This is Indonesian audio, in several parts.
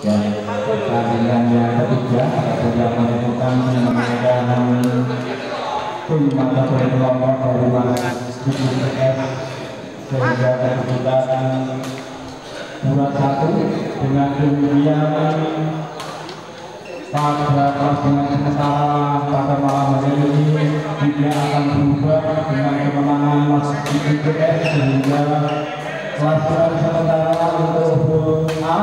dan pertandingan yang ketiga sudah menentukan memenangkan tim kategori kelompok dari Mas QPS sehingga kedudukan 2-1 dengan demikian pada pertandingan sementara pada malam hari ini tidak akan berubah dengan kemenangan Mas QPS sehingga pelaksanaan sementara untuk huruf A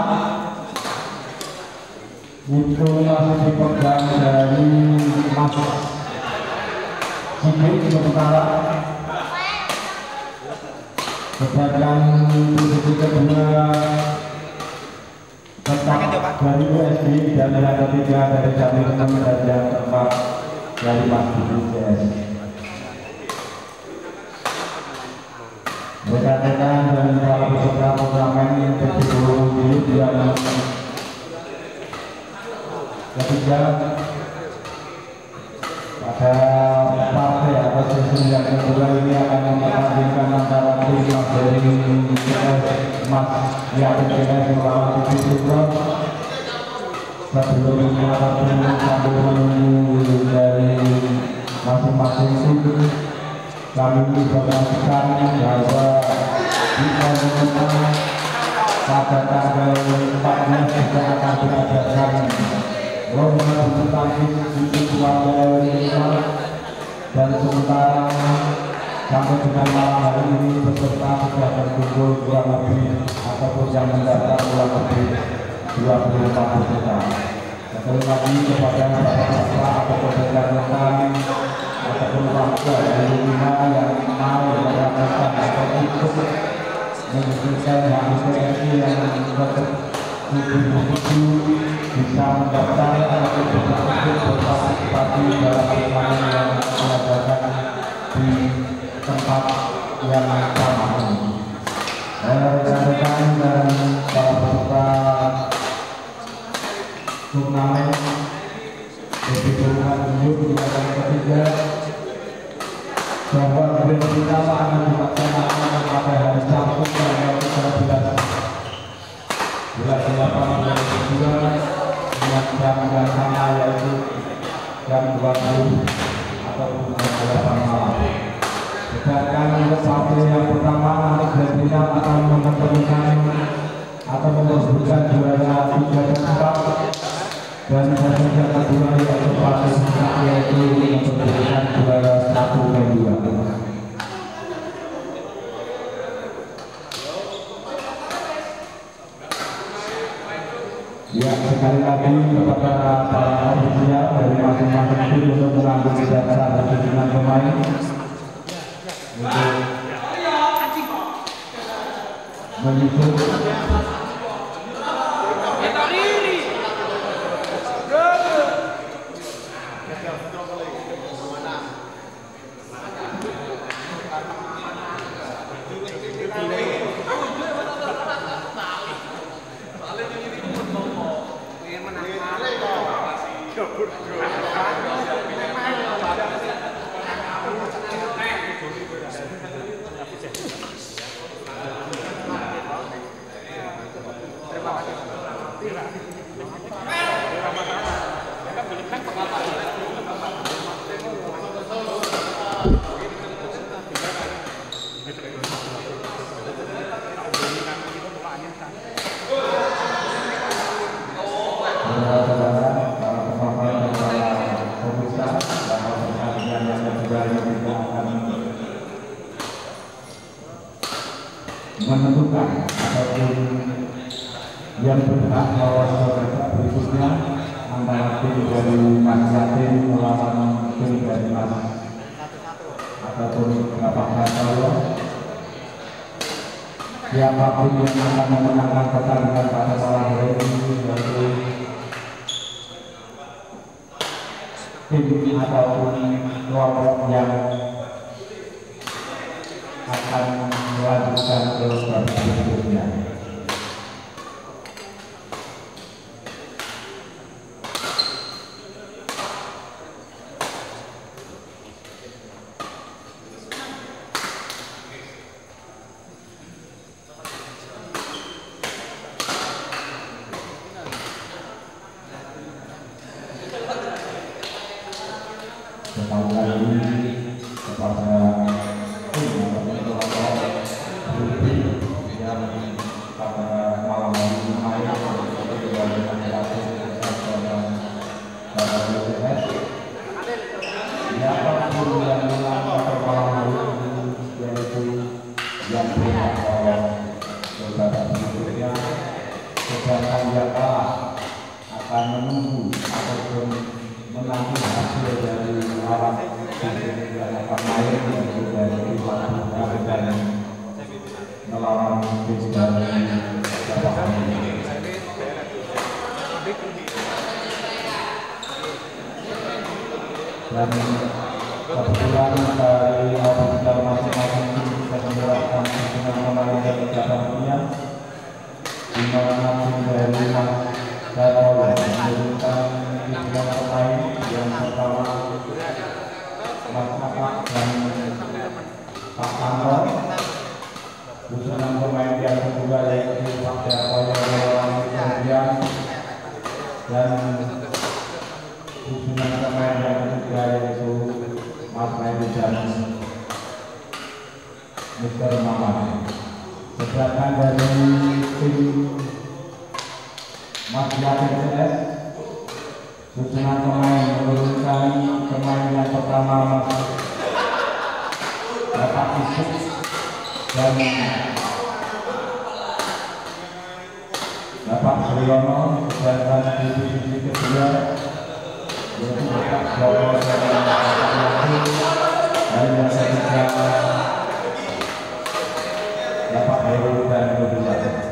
itu masih dipegang dari Mas Sigit sementara. Sedangkan posisi kedua tetap dari USD dan yang ketiga dari Jamil 6 dan yang keempat dari Mas Sigit. Berkaitan dengan para peserta turnamen yang terdahulu di dalam ketiga pada partai atau sesi yang kedua ini akan mempertandingkan antara tim Mas dari Mas Yati Kenes melawan tim Sutro. Sebelumnya satu menunggu dari masing-masing tim. Kami diperhatikan bahwa kita mengenal pada tanggal 14 kita akan diadakan lomba bulu tangkis di Surabaya Indonesia, dan sementara sampai dengan malam hari ini peserta sudah terkumpul kurang lebih ataupun yang mendaftar kurang lebih 24 peserta. Sekali lagi kepada peserta atau peserta kami ataupun warga dari Lima yang mau mendapatkan atau ikut mengikuti HPSI yang berkutu bisa mendaftar atau berpartisipasi dalam pertandingan yang diadakan di tempat yang sama ini. Rekan-rekan dan para peserta turnamen di turnamen ini akan ketiga bahwa game pertama akan dilaksanakan pada hari Sabtu tanggal 13/08/2022 dengan jam yang sama yaitu jam 20 atau 8 malam. Sedangkan untuk partai yang pertama nanti akan mempertemukan atau mempersembahkan juara 3 dan 4, dan partai yang kedua yaitu partai yaitu mempersembahkan juara 1 dan 2. Ya, sekali lagi kepada para ofisial dari masing-masing tim untuk mengambil daftar dengan pemain menyusul menentukan ataupun yang berhak melawan berikutnya antara tim dari Mas Yatin melawan tim dari Mas ataupun Bapak Solo. Siapapun yang akan memenangkan pertandingan pada malam hari ini yaitu tim ataupun kelompok yang akan melanjutkan ke babak berikutnya. sedangkan jamaah akan menunggu ataupun menanti hasil dari lawan pemain yang juga dilakukan dan melawan Kristen jamaah ini. Dan kebetulan dari hospital masing-masing kita membuatkan dengan pemain yang tidak punya di mana dari Jawa menurunkan tiga pemain yang pertama Mas Kakak dan Pak Angkor, usulan pemain yang kedua yaitu Pak Jawa yang kemudian dan usulan pemain yang ketiga yaitu Mas Medi dan Mr. Maman. Sedangkan dari tim Mas Yates susunan pemain menurunkan pemain yang pertama Mas Bapak Isuk dan Bapak Suryono, sedangkan di divisi kedua yaitu Bapak Suryono dan yang ketiga Bapak Heru dan Bapak Yates.